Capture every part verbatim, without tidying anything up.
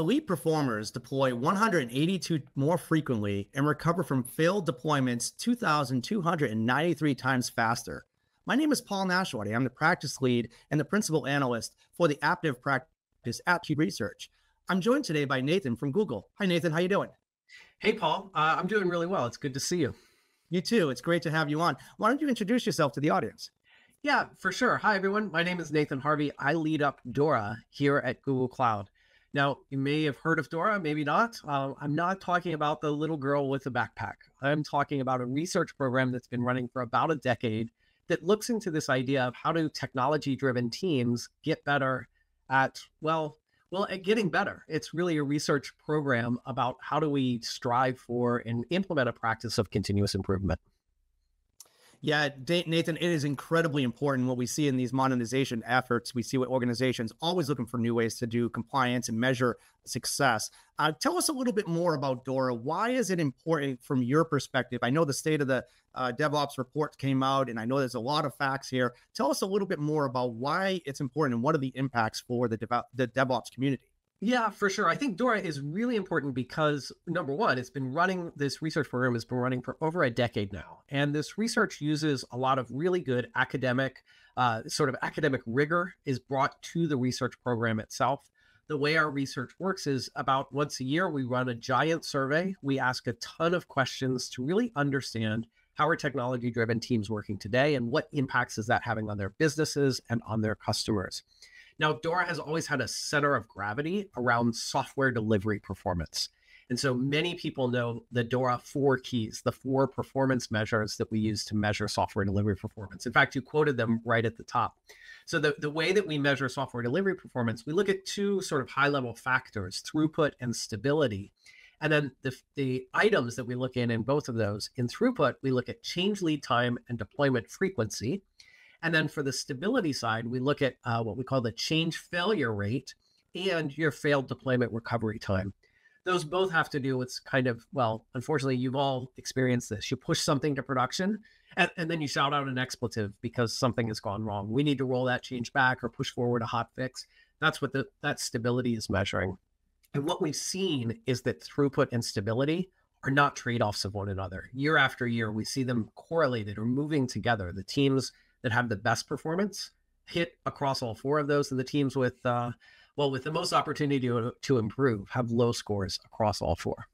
Elite performers deploy one hundred eighty-two more frequently and recover from failed deployments two thousand two hundred ninety-three times faster. My name is Paul Nashawaty. I'm the practice lead and the principal analyst for the Aptive practice at Aptive Research. I'm joined today by Nathan from Google. Hi, Nathan. How you doing? Hey, Paul. Uh, I'm doing really well. It's good to see you. You too. It's great to have you on. Why don't you introduce yourself to the audience? Yeah, for sure. Hi, everyone. My name is Nathan Harvey. I lead up DORA here at Google Cloud. Now, you may have heard of DORA, maybe not. Uh, I'm not talking about the little girl with the backpack. I'm talking about a research program that's been running for about a decade that looks into this idea of how do technology-driven teams get better at, well, well, at getting better. It's really a research program about how do we strive for and implement a practice of continuous improvement. Yeah, Nathan, it is incredibly important what we see in these modernization efforts. We see what organizations always looking for new ways to do compliance and measure success. Uh, tell us a little bit more about DORA. Why is it important from your perspective? I know the state of the uh, DevOps report came out, and I know there's a lot of facts here. Tell us a little bit more about why it's important and what are the impacts for the, dev the DevOps community. Yeah, for sure. I think DORA is really important because, number one, it's been running, this research program has been running for over a decade now. And this research uses a lot of really good academic, uh, sort of academic rigor is brought to the research program itself. The way our research works is about once a year, we run a giant survey. We ask a ton of questions to really understand how are technology-driven teams working today and what impacts is that having on their businesses and on their customers. Now, DORA has always had a center of gravity around software delivery performance. And so many people know the DORA four keys, the four performance measures that we use to measure software delivery performance. In fact, you quoted them right at the top. So the, the way that we measure software delivery performance, we look at two sort of high-level factors, throughput and stability. And then the, the items that we look in in both of those, in throughput, we look at change lead time and deployment frequency. And then for the stability side, we look at uh, what we call the change failure rate and your failed deployment recovery time. Those both have to do with kind of, well, unfortunately, you've all experienced this. You push something to production and, and then you shout out an expletive because something has gone wrong. We need to roll that change back or push forward a hot fix. That's what the, that stability is measuring. And what we've seen is that throughput and stability are not trade-offs of one another. Year after year, we see them correlated or moving together. The teams that have the best performance hit across all four of those, and the teams with, uh, well, with the most opportunity to, to improve have low scores across all four.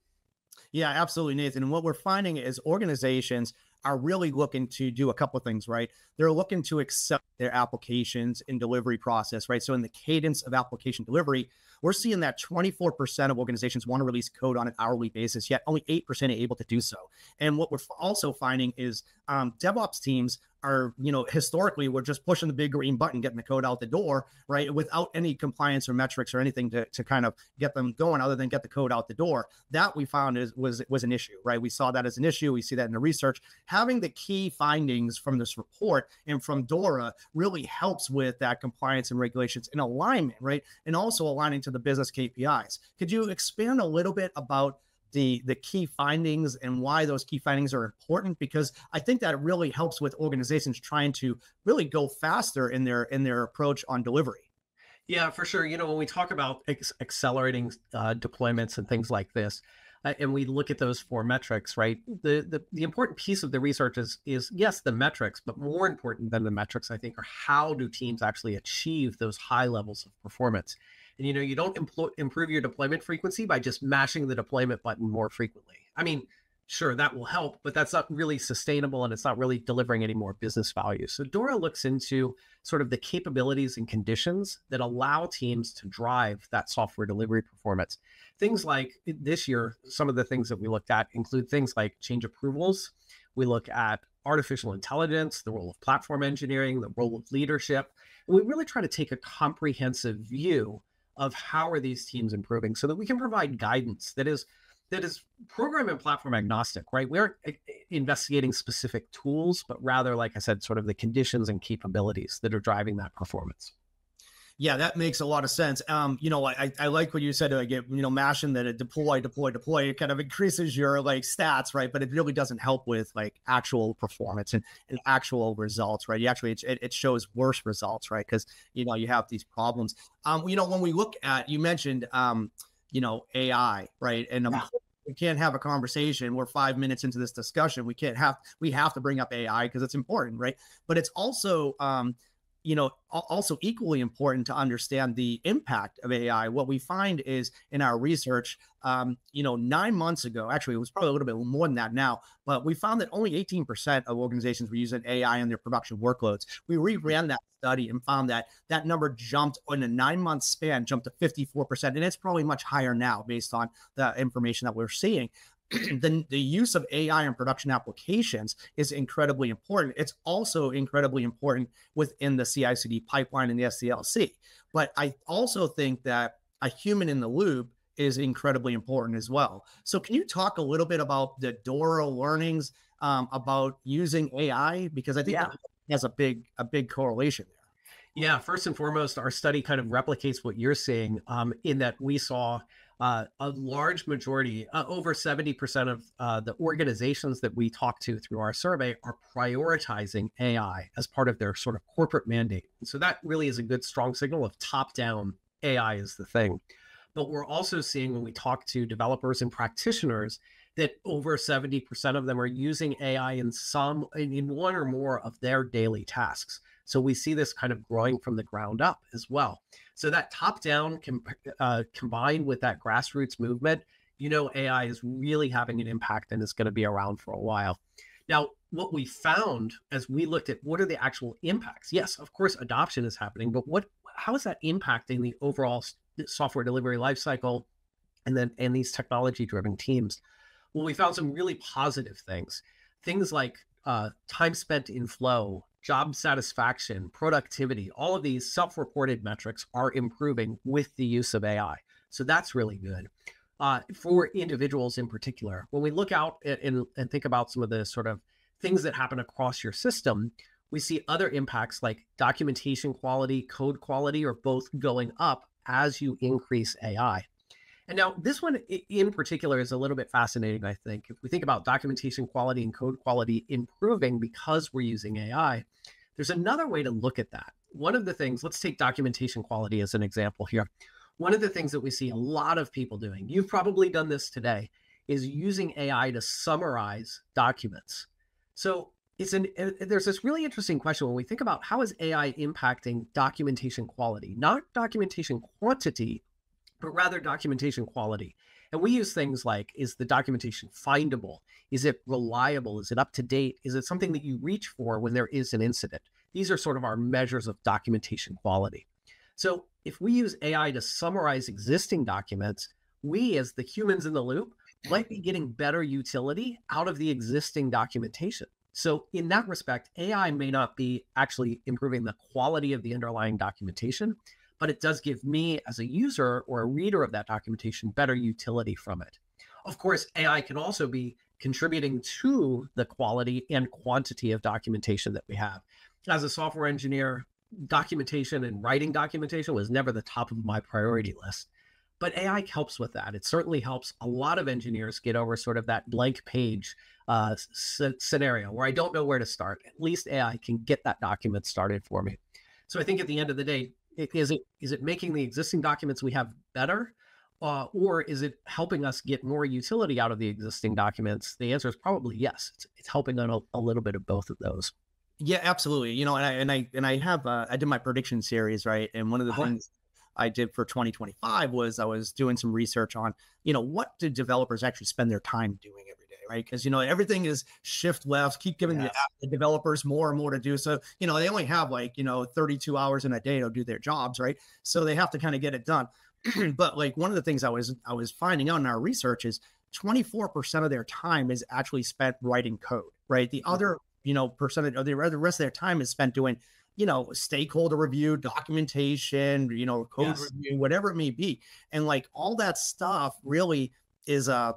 Yeah, absolutely, Nathan. And what we're finding is organizations are really looking to do a couple of things, right? They're looking to accept their applications and delivery process, right? So in the cadence of application delivery, we're seeing that twenty-four percent of organizations want to release code on an hourly basis, yet only eight percent are able to do so. And what we're also finding is um, DevOps teams are, you know, historically, we're just pushing the big green button, getting the code out the door, right? Without any compliance or metrics or anything to, to kind of get them going other than get the code out the door. That we found is, was, was an issue, right? We saw that as an issue. We see that in the research. Having the key findings from this report and from DORA really helps with that compliance and regulations in alignment, right? And also aligning to the business K P Is. Could you expand a little bit about The, the key findings and why those key findings are important? Because I think that really helps with organizations trying to really go faster in their in their approach on delivery. Yeah, for sure. You know, when we talk about accelerating uh, deployments and things like this, uh, and we look at those four metrics, right? The, the the important piece of the research is is yes, the metrics, but more important than the metrics, I think, are how do teams actually achieve those high levels of performance. And, you know, you don't improve your deployment frequency by just mashing the deployment button more frequently. I mean, sure, that will help, but that's not really sustainable and it's not really delivering any more business value. So DORA looks into sort of the capabilities and conditions that allow teams to drive that software delivery performance. Things like this year, some of the things that we looked at include things like change approvals. We look at artificial intelligence, the role of platform engineering, the role of leadership. And we really try to take a comprehensive view of how are these teams improving so that we can provide guidance that is that is program and platform agnostic, right? We aren't investigating specific tools, but rather, like I said, sort of the conditions and capabilities that are driving that performance. Yeah, that makes a lot of sense. Um, you know, I, I like what you said, like, you know, mashing that it deploy, deploy, deploy, it kind of increases your like stats, right? But it really doesn't help with like actual performance and, and actual results, right? You actually, it, it shows worse results, right? Because, you know, you have these problems. Um, you know, when we look at, you mentioned, um, you know, A I, right? And yeah. we can't have a conversation. We're five minutes into this discussion. We can't have, we have to bring up A I because it's important, right? But it's also, um, you know, also equally important to understand the impact of A I. What we find is in our research, um, you know, nine months ago, actually, it was probably a little bit more than that now, but we found that only eighteen percent of organizations were using A I in their production workloads. We reran that study and found that that number jumped in a nine month span, jumped to fifty-four percent. And it's probably much higher now based on the information that we're seeing. The, the use of A I in production applications is incredibly important. It's also incredibly important within the C I C D pipeline and the S D L C. But I also think that a human in the loop is incredibly important as well. So can you talk a little bit about the Dora learnings um, about using A I? Because I think yeah. that has a big, a big correlation there. Yeah, first and foremost, our study kind of replicates what you're saying um, in that we saw Uh, a large majority, uh, over seventy percent of uh, the organizations that we talk to through our survey are prioritizing A I as part of their sort of corporate mandate. So that really is a good strong signal of top-down A I is the thing. But we're also seeing when we talk to developers and practitioners that over seventy percent of them are using A I in some, in one or more of their daily tasks. So we see this kind of growing from the ground up as well. So that top-down com uh, combined with that grassroots movement, you know, A I is really having an impact and it's going to be around for a while. Now, what we found as we looked at what are the actual impacts? Yes, of course, adoption is happening, but what, how is that impacting the overall software delivery lifecycle and then and these technology-driven teams? Well, we found some really positive things, things like uh, time spent in flow, job satisfaction, productivity, all of these self-reported metrics are improving with the use of A I. So that's really good uh, for individuals in particular. When we look out and, and think about some of the sort of things that happen across your system, we see other impacts like documentation quality, code quality are both going up as you increase A I. And now this one in particular is a little bit fascinating, I think. If we think about documentation quality and code quality improving because we're using A I, there's another way to look at that. One of the things, let's take documentation quality as an example here. One of the things that we see a lot of people doing, you've probably done this today, is using A I to summarize documents. So it's an, there's this really interesting question when we think about how is A I impacting documentation quality, not documentation quantity, but rather documentation quality. And we use things like, is the documentation findable? Is it reliable? Is it up to date? Is it something that you reach for when there is an incident? These are sort of our measures of documentation quality. So if we use A I to summarize existing documents, we as the humans in the loop might be getting better utility out of the existing documentation. So in that respect, A I may not be actually improving the quality of the underlying documentation, but it does give me as a user or a reader of that documentation better utility from it. Of course, A I can also be contributing to the quality and quantity of documentation that we have. As a software engineer, documentation and writing documentation was never the top of my priority list, but A I helps with that. It certainly helps a lot of engineers get over sort of that blank page uh, scenario where I don't know where to start. At least A I can get that document started for me. So I think at the end of the day, Is it, is it making the existing documents we have better, uh, or is it helping us get more utility out of the existing documents? The answer is probably yes. It's, it's helping on a, a little bit of both of those. Yeah, absolutely. You know, and I, and I, and I have, uh, I did my prediction series, right? And one of the oh. things I did for twenty twenty-five was I was doing some research on, you know, what do developers actually spend their time doing every day, right? Because, you know, everything is shift left, keep giving yes. the, the developers more and more to do. So, you know, they only have like, you know, thirty-two hours in a day to do their jobs, right? So they have to kind of get it done. But like one of the things I was, I was finding out in our research is twenty-four percent of their time is actually spent writing code, right? The mm-hmm. other, you know, percentage of the rest of their time is spent doing you know, stakeholder review, documentation, you know, code yes. review, whatever it may be. And like all that stuff really is a,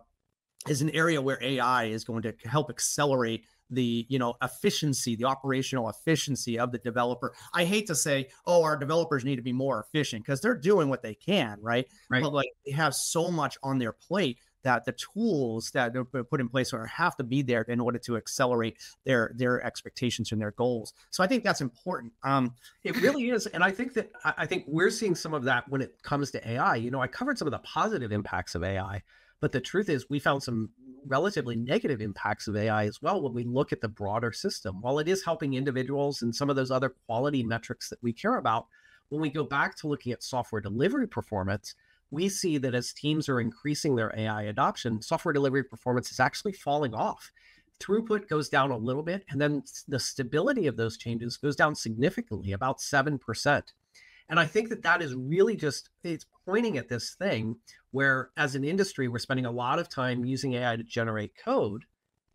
is an area where A I is going to help accelerate the, you know, efficiency, the operational efficiency of the developer. I hate to say, oh, our developers need to be more efficient because they're doing what they can, right? right? But like they have so much on their plate that the tools that are put in place are have to be there in order to accelerate their their expectations and their goals. So I think that's important. Um, it really is, and I think that I think we're seeing some of that when it comes to A I. You know, I covered some of the positive impacts of A I, but the truth is we found some relatively negative impacts of A I as well when we look at the broader system. While it is helping individuals and some of those other quality metrics that we care about, when we go back to looking at software delivery performance, we see that as teams are increasing their A I adoption, software delivery performance is actually falling off. Throughput goes down a little bit, and then the stability of those changes goes down significantly, about seven percent. And I think that that is really just, it's pointing at this thing where as an industry, we're spending a lot of time using A I to generate code.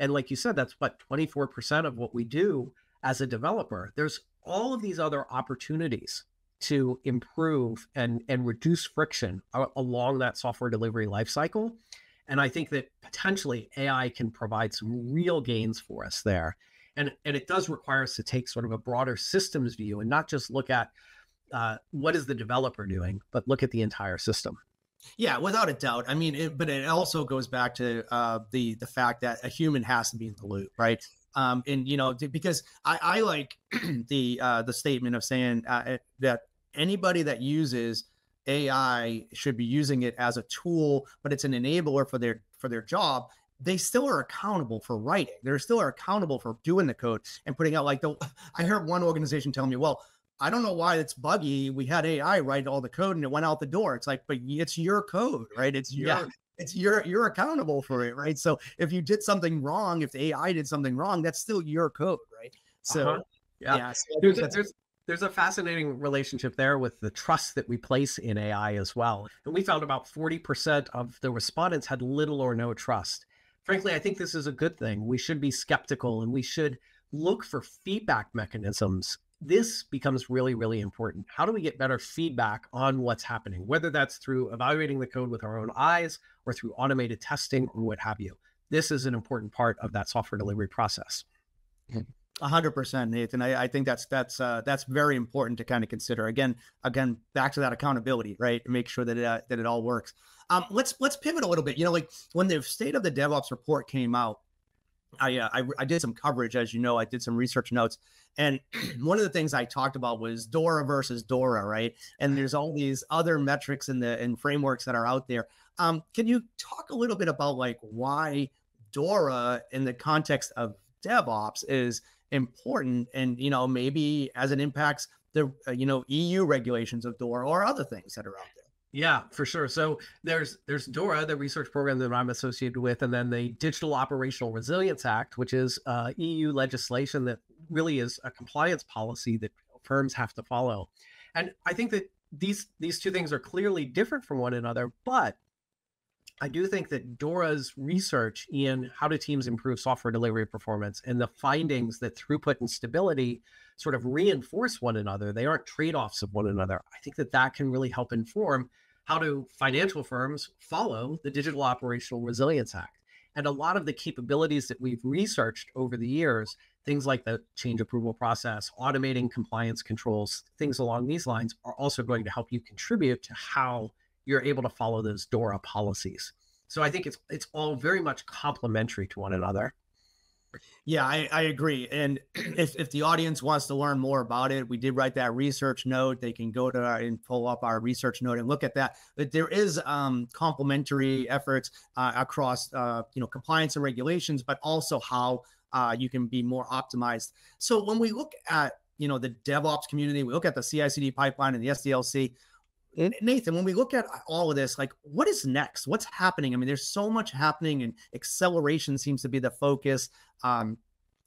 And like you said, that's what, twenty-four percent of what we do as a developer. There's all of these other opportunities to improve and, and reduce friction along that software delivery lifecycle. And I think that potentially A I can provide some real gains for us there. And, and it does require us to take sort of a broader systems view and not just look at Uh, what is the developer doing, but look at the entire system. Yeah, without a doubt. I mean, it, but it also goes back to uh, the the fact that a human has to be in the loop, right? Um, and, you know, because I, I like the uh, the statement of saying uh, that anybody that uses A I should be using it as a tool, but it's an enabler for their for their job. They still are accountable for writing. They're still are accountable for doing the code and putting out like the, I heard one organization tell me, well, I don't know why it's buggy. We had A I write all the code and it went out the door. It's like, but it's your code, right? It's your, yeah. it's your, you're accountable for it, right? So if you did something wrong, if the A I did something wrong, that's still your code, right? So uh-huh. yeah, yeah so there's, a, there's there's a fascinating relationship there with the trust that we place in A I as well. And we found about forty percent of the respondents had little or no trust. Frankly, I think this is a good thing. We should be skeptical and we should look for feedback mechanisms. This becomes really, really important. How do we get better feedback on what's happening, whether that's through evaluating the code with our own eyes or through automated testing or what have you? This is an important part of that software delivery process. A hundred percent, Nathan. I, I think that's that's uh, that's very important to kind of consider. Again, again, back to that accountability, right? Make sure that it, uh, that it all works. Um, let's let's pivot a little bit. You know, like when the State of the DevOps report came out, I, uh, I I did some coverage, as you know. I did some research notes, and one of the things I talked about was DORA versus DORA, right? And there's all these other metrics in the and frameworks that are out there. Um, can you talk a little bit about like why DORA in the context of DevOps is important, and you know maybe as it impacts the uh, you know E U regulations of DORA or other things that are out there? Yeah, for sure. So there's there's DORA, the research program that I'm associated with, and then the Digital Operational Resilience Act, which is uh, E U legislation that really is a compliance policy that firms have to follow. And I think that these these two things are clearly different from one another, but I do think that DORA's research in how do teams improve software delivery performance and the findings that throughput and stability sort of reinforce one another, they aren't trade-offs of one another. I think that that can really help inform how do financial firms follow the Digital Operational Resilience Act. And a lot of the capabilities that we've researched over the years, things like the change approval process, automating compliance controls, things along these lines are also going to help you contribute to how you're able to follow those DORA policies. So I think it's it's all very much complementary to one another. Yeah, I, I agree. And if, if the audience wants to learn more about it, we did write that research note. They can go to our, and pull up our research note and look at that. But there is um, complementary efforts uh, across, uh, you know, compliance and regulations, but also how uh, you can be more optimized. So when we look at, you know, the DevOps community, we look at the C I C D pipeline and the S D L C. Nathan, when we look at all of this, like what is next? What's happening? I mean, there's so much happening and acceleration seems to be the focus. Um,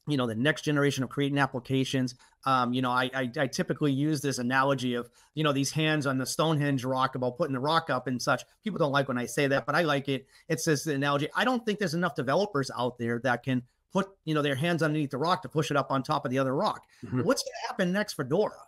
you know, the next generation of creating applications. Um, you know, I, I, I typically use this analogy of, you know, these hands on the Stonehenge rock about putting the rock up and such. People don't like when I say that, but I like it. It's this analogy. I don't think there's enough developers out there that can put, you know, their hands underneath the rock to push it up on top of the other rock. Mm-hmm. What's going to happen next for DORA?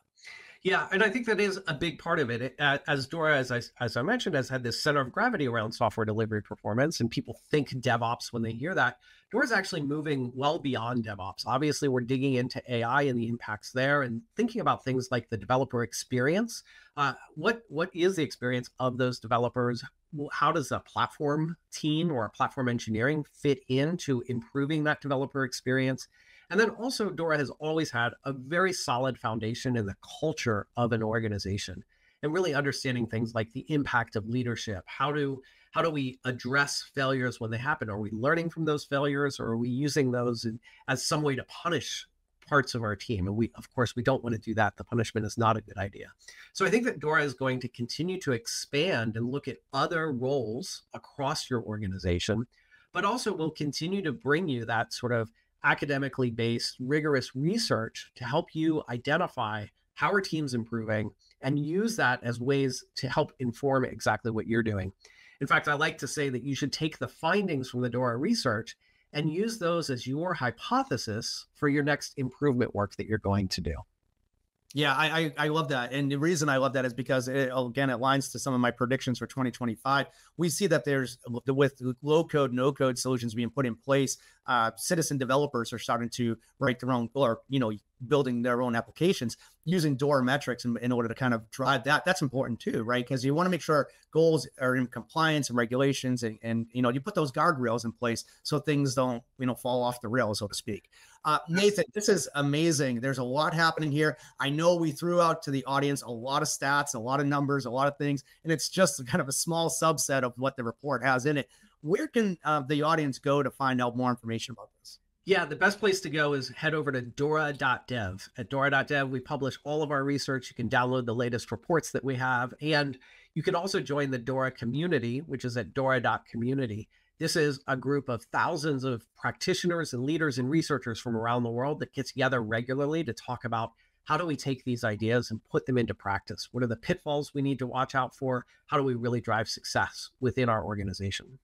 Yeah, and I think that is a big part of it. it uh, as DORA, as I, as I mentioned, has had this center of gravity around software delivery performance, and people think DevOps when they hear that. DORA is actually moving well beyond DevOps. Obviously, we're digging into A I and the impacts there and thinking about things like the developer experience. Uh, what What is the experience of those developers? how does a platform team or a platform engineering fit into improving that developer experience? And then also, Dora has always had a very solid foundation in the culture of an organization and really understanding things like the impact of leadership. How do, how do we address failures when they happen? Are we learning from those failures, or are we using those in, as some way to punish parts of our team? And we, of course, we don't want to do that. The punishment is not a good idea. So I think that Dora is going to continue to expand and look at other roles across your organization, but also will continue to bring you that sort of academically based, rigorous research to help you identify how are teams improving and use that as ways to help inform exactly what you're doing. In fact, I like to say that you should take the findings from the Dora research and use those as your hypothesis for your next improvement work that you're going to do. Yeah, I, I love that. And the reason I love that is because, it, again, it aligns to some of my predictions for twenty twenty-five. We see that there's, with low code, no code solutions being put in place, uh, citizen developers are starting to write their own, or, you know, building their own applications using Dora metrics in, in order to kind of drive that. That's important too, right? Because you want to make sure goals are in compliance and regulations, and, and, you know, you put those guardrails in place so things don't, you know, fall off the rails, so to speak. Uh, Nathan, this is amazing. There's a lot happening here. I know we threw out to the audience a lot of stats, a lot of numbers, a lot of things, and it's just kind of a small subset of what the report has in it. Where can uh, the audience go to find out more information about this? Yeah, the best place to go is head over to Dora dot dev. At Dora dot dev, we publish all of our research. You can download the latest reports that we have, and you can also join the Dora community, which is at Dora dot community. This is a group of thousands of practitioners and leaders and researchers from around the world that gets together regularly to talk about how do we take these ideas and put them into practice? What are the pitfalls we need to watch out for? How do we really drive success within our organization?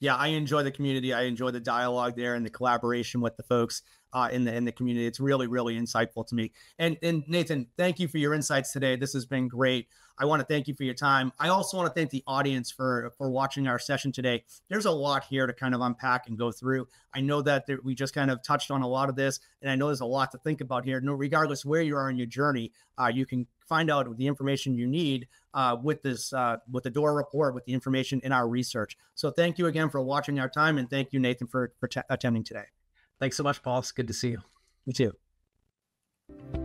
Yeah, I enjoy the community. I enjoy the dialogue there and the collaboration with the folks uh, in the in the community. It's really, really insightful to me. And, and Nathan, thank you for your insights today. This has been great. I want to thank you for your time. I also want to thank the audience for, for watching our session today. There's a lot here to kind of unpack and go through. I know that there, we just kind of touched on a lot of this, and I know there's a lot to think about here. No, regardless where you are in your journey, uh, you can find out the information you need uh, with this, uh, with the Dora report, with the information in our research. So thank you again for watching our time, and thank you, Nathan, for, for attending today. Thanks so much, Paul. It's good to see you. You too.